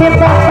Sip.